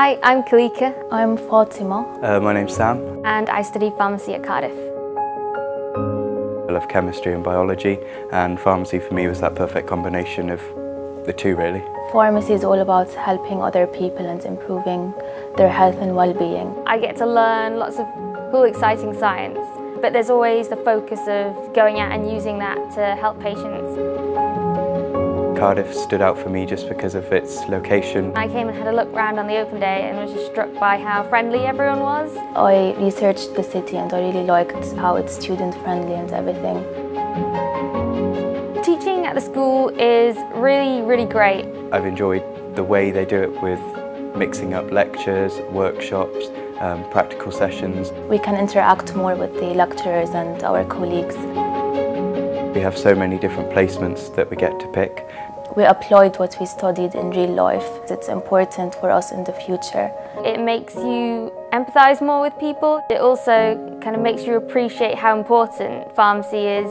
Hi, I'm Kalika. I'm Fatima. My name's Sam. And I study pharmacy at Cardiff. I love chemistry and biology, and pharmacy for me was that perfect combination of the two, really. Pharmacy is all about helping other people and improving their health and well-being. I get to learn lots of cool, exciting science, but there's always the focus of going out and using that to help patients. Cardiff stood out for me just because of its location. I came and had a look round on the open day and was just struck by how friendly everyone was. I researched the city and I really liked how it's student-friendly and everything. Teaching at the school is really, really great. I've enjoyed the way they do it with mixing up lectures, workshops, practical sessions. We can interact more with the lecturers and our colleagues. We have so many different placements that we get to pick. We applied what we studied in real life. It's important for us in the future. It makes you empathise more with people. It also kind of makes you appreciate how important pharmacy is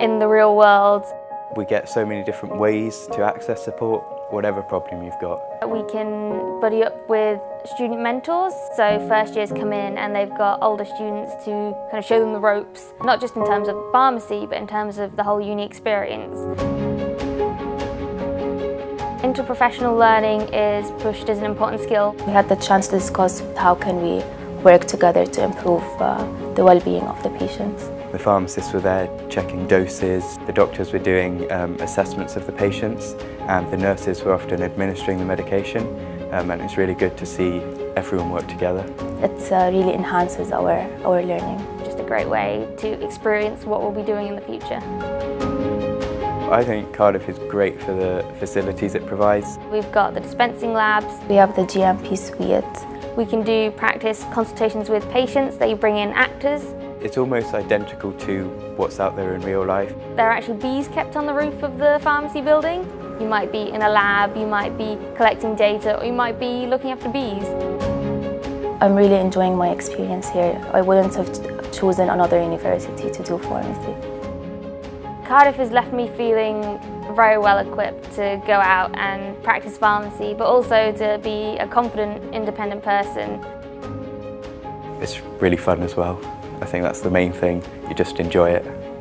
in the real world. We get so many different ways to access support, whatever problem you've got. We can buddy up with student mentors, so first years come in and they've got older students to kind of show them the ropes, not just in terms of pharmacy, but in terms of the whole uni experience. Interprofessional learning is pushed as an important skill. We had the chance to discuss how can we work together to improve the well-being of the patients. The pharmacists were there checking doses, the doctors were doing assessments of the patients, and the nurses were often administering the medication, and it's really good to see everyone work together. It really enhances our learning. Just a great way to experience what we'll be doing in the future. I think Cardiff is great for the facilities it provides. We've got the dispensing labs. We have the GMP suite. We can do practice consultations with patients. They bring in actors. It's almost identical to what's out there in real life. There are actually bees kept on the roof of the pharmacy building. You might be in a lab, you might be collecting data, or you might be looking after bees. I'm really enjoying my experience here. I wouldn't have chosen another university to do pharmacy. Cardiff has left me feeling very well equipped to go out and practice pharmacy, but also to be a confident, independent person. It's really fun as well. I think that's the main thing, you just enjoy it.